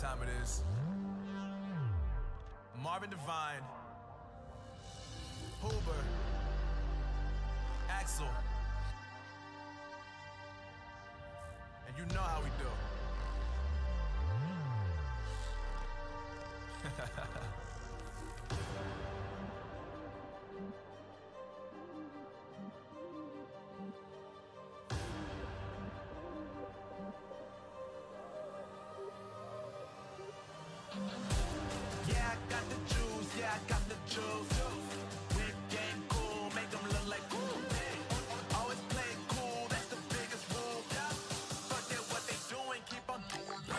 time it is. Marvin, Divine, Hoover, Axel, and you know how we do. Yeah, I got the juice, yeah, I got the juice. Whip game cool, make them look like cool. Always play cool, that's the biggest rule. Fuck at what they doing, keep on doing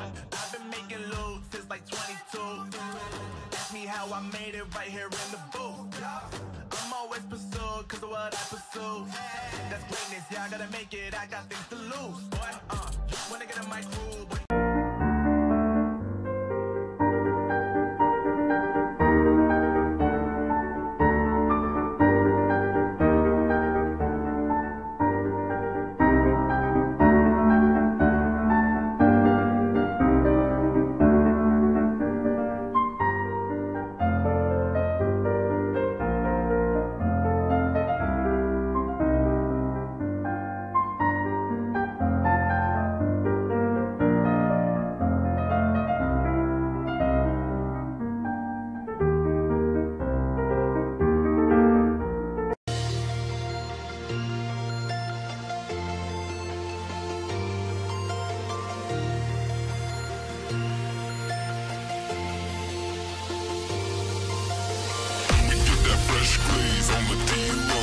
I've been making loot since like 22. Ask me how I made it right here in the booth. I'm always pursued cause of what I pursue. That's greatness, yeah, I gotta make it, I got things to lose. Boy, you wanna get in my crew, boy. On the DUI